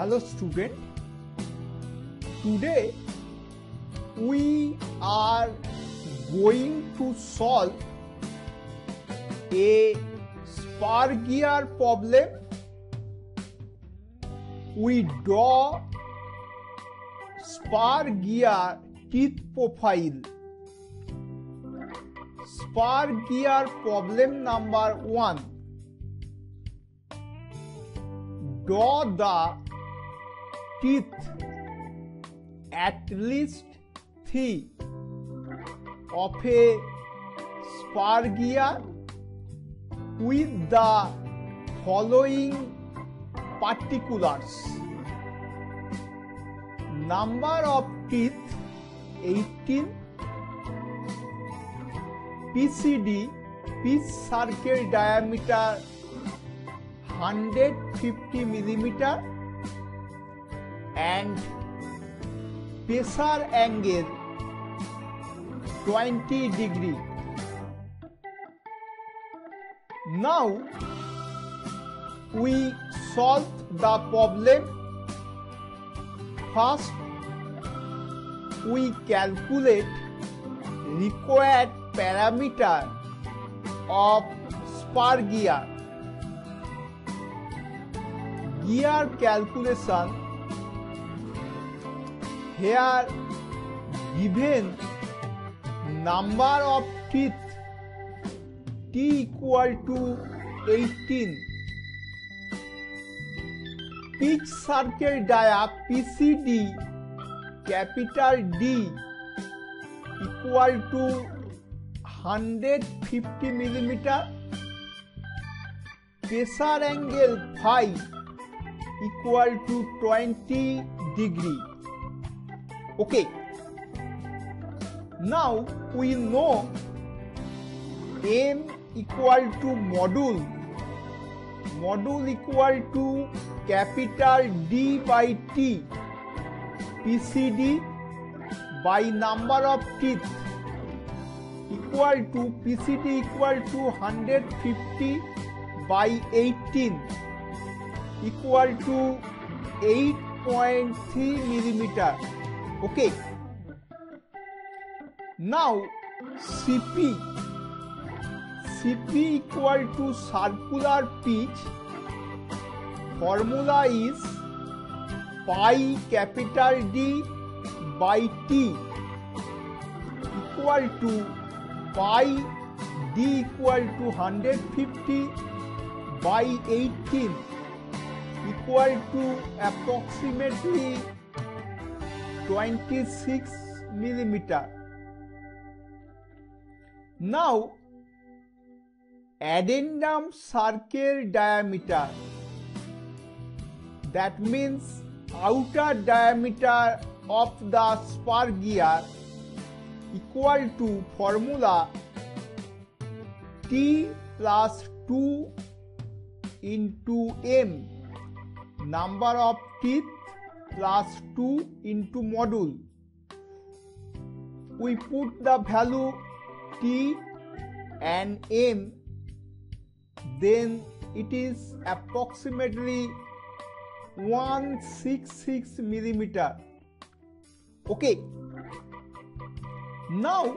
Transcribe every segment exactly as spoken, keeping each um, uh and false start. Hello student, today we are going to solve a Spargier problem. We draw Spargier teeth profile. Spargier problem number one. Draw the teeth at least three of a Spargier with the following particulars: number of teeth eighteen, P C D pitch circle diameter one hundred fifty millimeter and pressure angle twenty degree. Now we solve the problem. First, we calculate required parameter of Spargier. Gear calculation here. Given number of teeth t equal to eighteen, pitch circle dia P C D capital D equal to one hundred fifty millimeter, pressure angle phi equal to twenty degree. Okay, now we know M equal to module module equal to capital D by T, P C D by number of teeth equal to P C D equal to one hundred fifty by eighteen equal to eight point three millimeter. Okay, now C P C P equal to circular pitch. Formula is pi capital D by T equal to pi D equal to one hundred fifty by eighteen equal to approximately twenty-six millimeter. Now addendum circle diameter, that means outer diameter of the Spargier, equal to formula T plus two into M, number of teeth plus two into module. We put the value T and M, then it is approximately one hundred sixty-six millimeter. Okay, now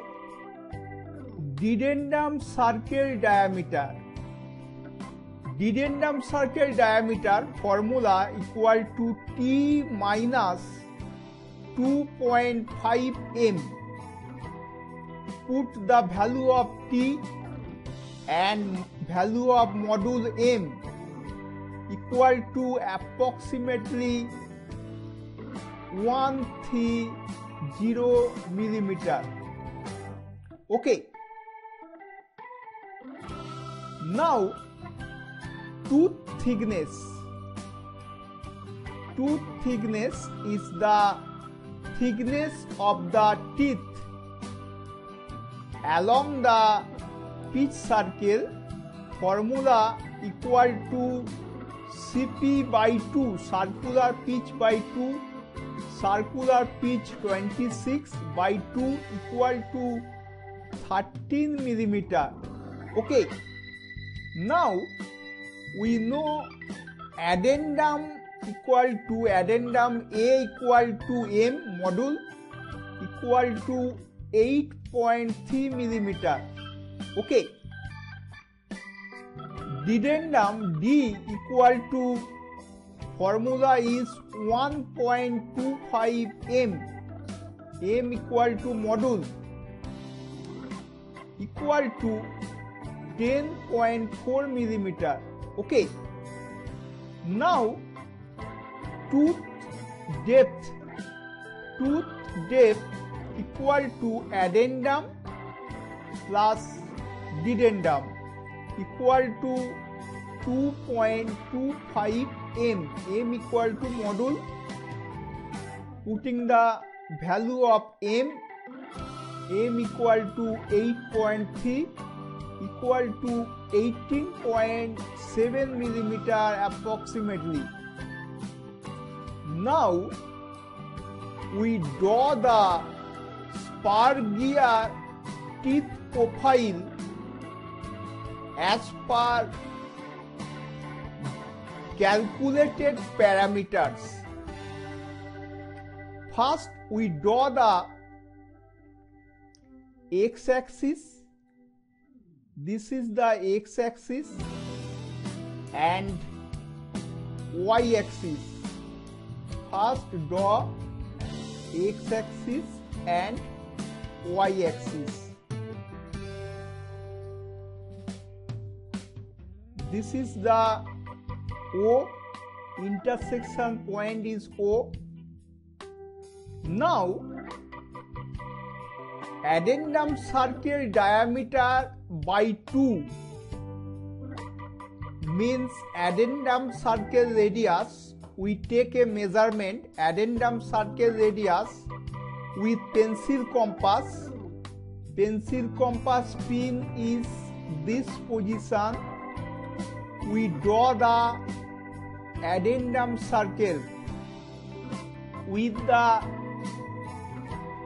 dedendum circle diameter. Dedendum circle diameter formula equal to T minus two point five M. Put the value of T and value of module M equal to approximately one hundred thirty millimeter. Okay, now tooth thickness. Tooth thickness is the thickness of the teeth along the pitch circle. Formula equal to C P by two, circular pitch by two, circular pitch twenty-six by two equal to thirteen millimeter. Okay, now we know addendum equal to addendum A equal to M module equal to eight point three millimeter. Okay. Dedendum D equal to formula is one point two five M. M equal to module equal to ten point four millimeter. Okay. Now tooth depth tooth depth equal to addendum plus dedendum equal to two point two five M. M equal to module, putting the value of M, M equal to eight point three equal to eighteen point seven millimeter approximately. Now we draw the spur gear teeth profile as per calculated parameters. First, we draw the x-axis. This is the x-axis and y-axis. First, draw x-axis and y-axis. This is the O, intersection point is O. Now, addendum circle diameter by two means addendum circle radius. We take a measurement addendum circle radius with pencil compass. Pencil compass pin is this position. We draw the addendum circle with the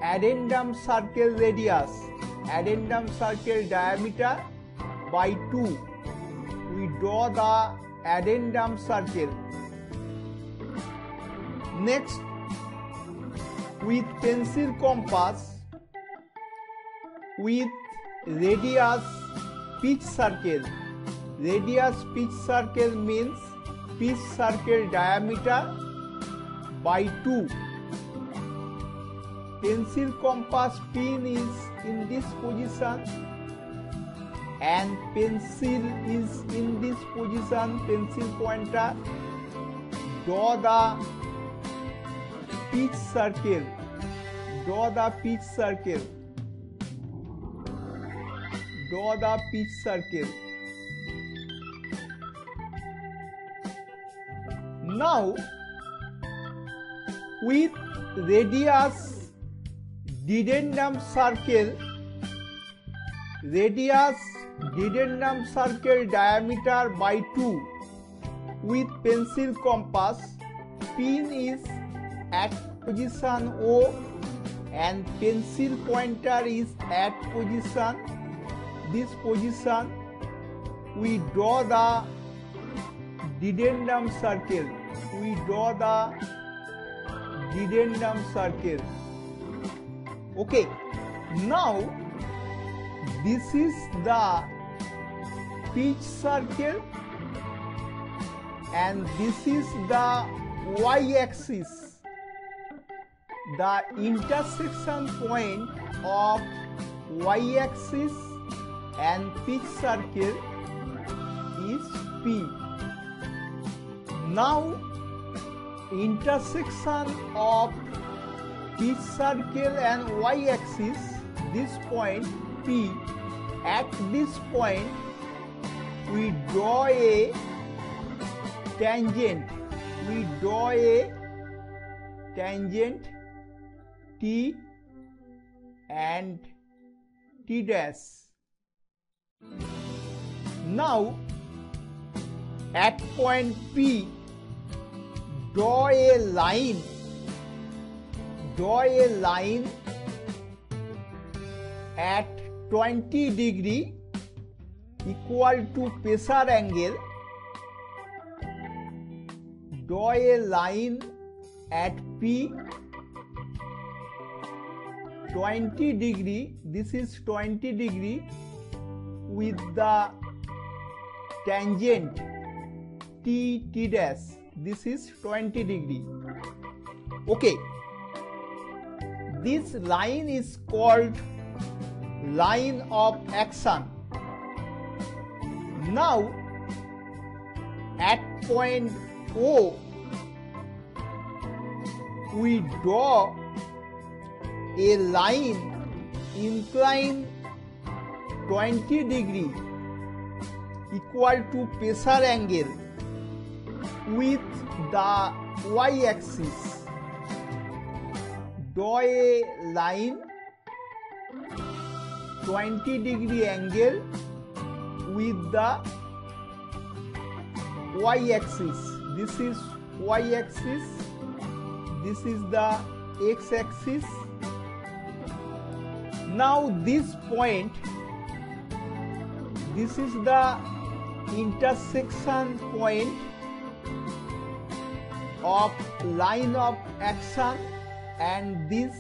addendum circle radius, addendum circle diameter by two. We draw the addendum circle. Next, with pencil compass, with radius pitch circle. Radius pitch circle means pitch circle diameter by two. Pencil compass pin is in this position and pencil is in this position, pencil pointer. Draw the pitch circle. Draw the pitch circle. Draw the pitch circle. Now, with radius dedendum circle, radius dedendum circle diameter by two with pencil compass, pin is at position O and pencil pointer is at position, this position. We draw the dedendum circle. We draw the dedendum circle. Okay, now this is the pitch circle and this is the y-axis. The intersection point of y-axis and pitch circle is P. Now, intersection of pitch circle and y-axis, this point P, at this point we draw a tangent, we draw a tangent T and T dash. Now, at point P, draw a line, draw a line at twenty degree equal to pressure angle. draw a line at P twenty degree, this is twenty degree with the tangent T T dash, this is twenty degree. Okay, this line is called line of action. Now at point O we draw a line inclined twenty degree equal to pressure angle with the y-axis. Draw a line twenty degree angle with the y-axis. This is y-axis, this is the x-axis. Now this point, this is the intersection point of line of action and this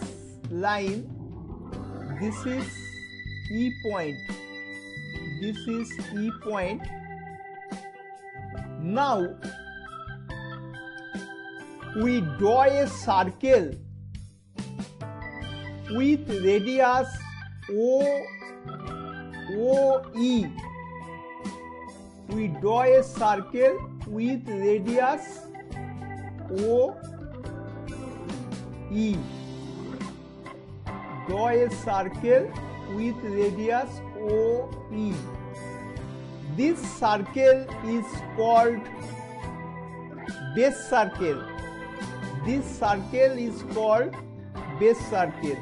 line. This is E point, this is E point. Now we draw a circle with radius O, OE. We draw a circle with radius O E. Draw a circle with radius O E. This circle is called base circle. This circle is called base circle.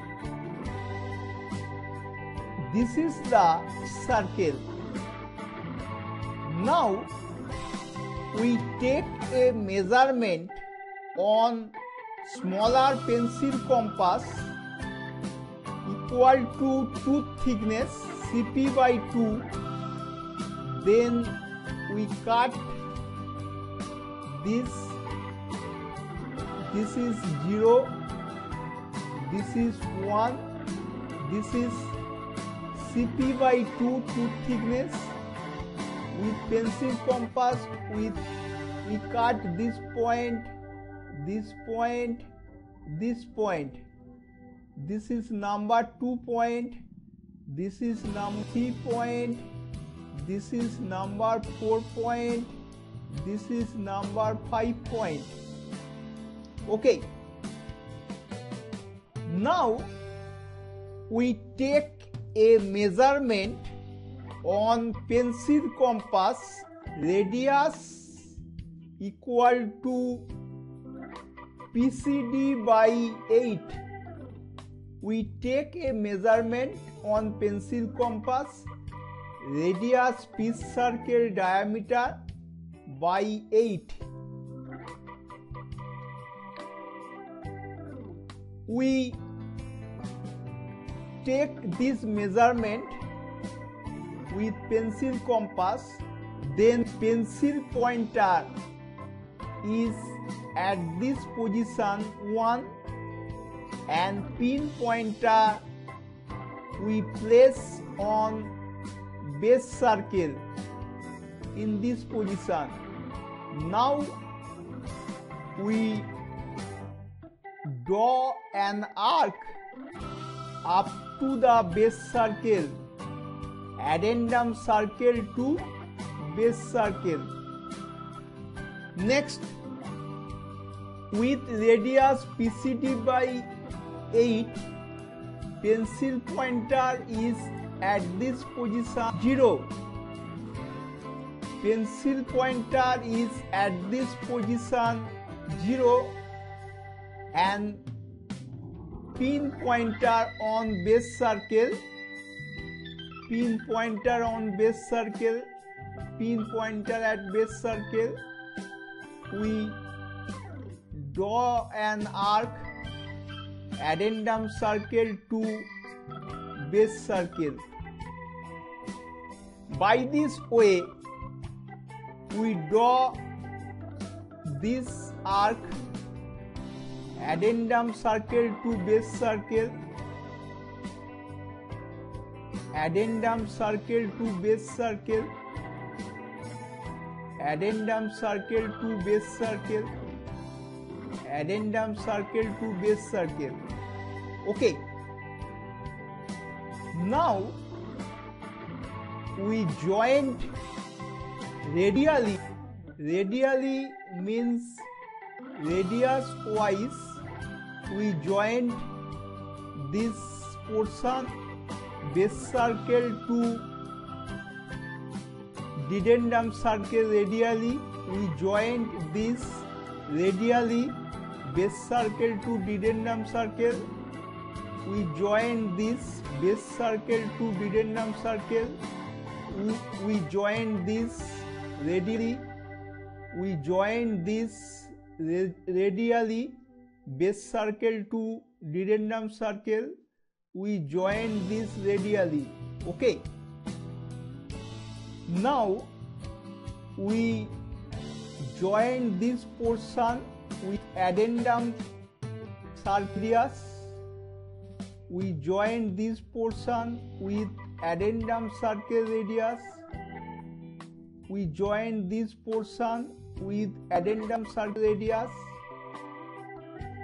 This is the circle. Now we take a measurement on smaller pencil compass equal to tooth thickness C P by two. Then we cut this. This is zero. This is one. This is C P by two tooth thickness. With pencil compass, with we cut this point, this point, this point. This is number two point, this is number three point, this is number four point, this is number five point. Okay. Now we take a measurement on pencil compass radius equal to P C D by eight. We take a measurement on pencil compass radius P circle diameter by eight. We take this measurement with pencil compass, then pencil pointer is at this position one. And pin pointer we place on base circle in this position. Now we draw an arc up to the base circle, addendum circle to base circle. Next, with radius P C D by eight, pencil pointer is at this position zero. Pencil pointer is at this position zero and pin pointer on base circle, pin pointer on base circle, pin pointer at base circle. We draw an arc, addendum circle to base circle. By this way we draw this arc, addendum circle to base circle, addendum circle to base circle, addendum circle to base circle, addendum circle to base circle. Okay, now we joined radially. Radially means radius wise we joined this portion base circle to dedendum circle. Radially we joined this radially base circle to dedendum circle. We joined this base circle to dedendum circle. We, we joined this radially. We joined this radially base circle to dedendum circle. We joined this radially. Okay. Now we join this portion with addendum radius. We join this portion with addendum circle radius. We join this portion with addendum circle radius,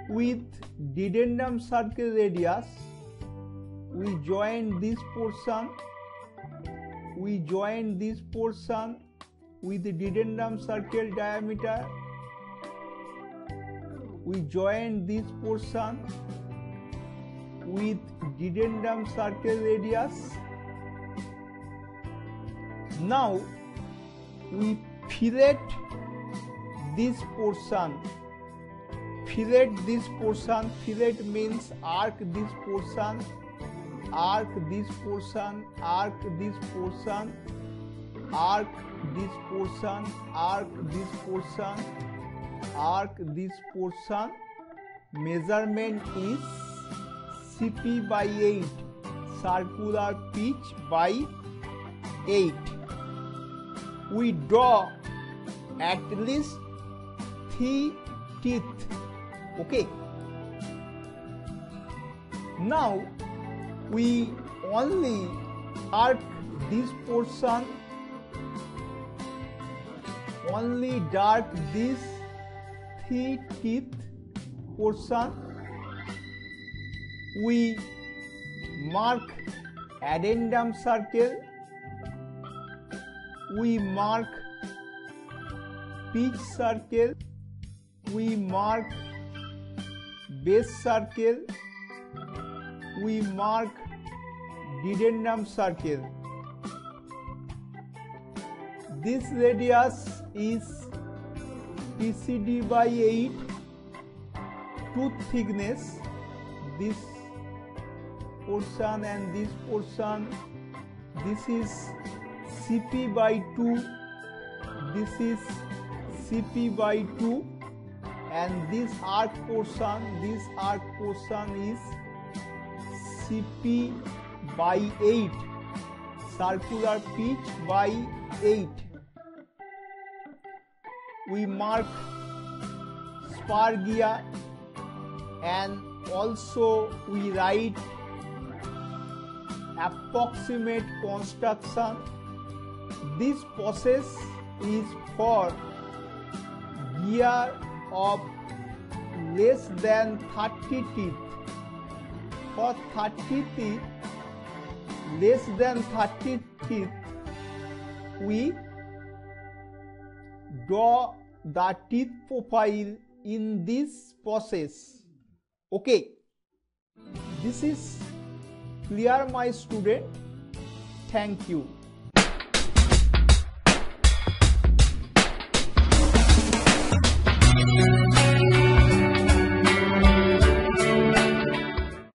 with dedendum circle radius. We join this portion. We join this portion with the dedendum circle diameter. We join this portion with dedendum circle radius. Now we fillet this portion. Fillet this portion. Fillet means arc this portion. Arc this portion. Arc this portion. Arc this portion. Arc this portion. Arc this portion. Measurement is C P by eight. Circular pitch by eight. We draw at least three teeth. Okay. Now we only arc this portion. Only dart this three teeth portion. We mark addendum circle. We mark pitch circle. We mark base circle. We mark dedendum circle. This radius is T C D by eight. Tooth thickness, this portion and this portion. This is C P by two, this is C P by two, and this arc portion, this arc portion is C P by eight, circular pitch by eight. We mark spur gear, and also we write approximate construction. This process is for gear of less than thirty teeth. For thirty teeth, less than thirty teeth, we draw the teeth profile in this process. Okay, this is clear, my student. Thank you.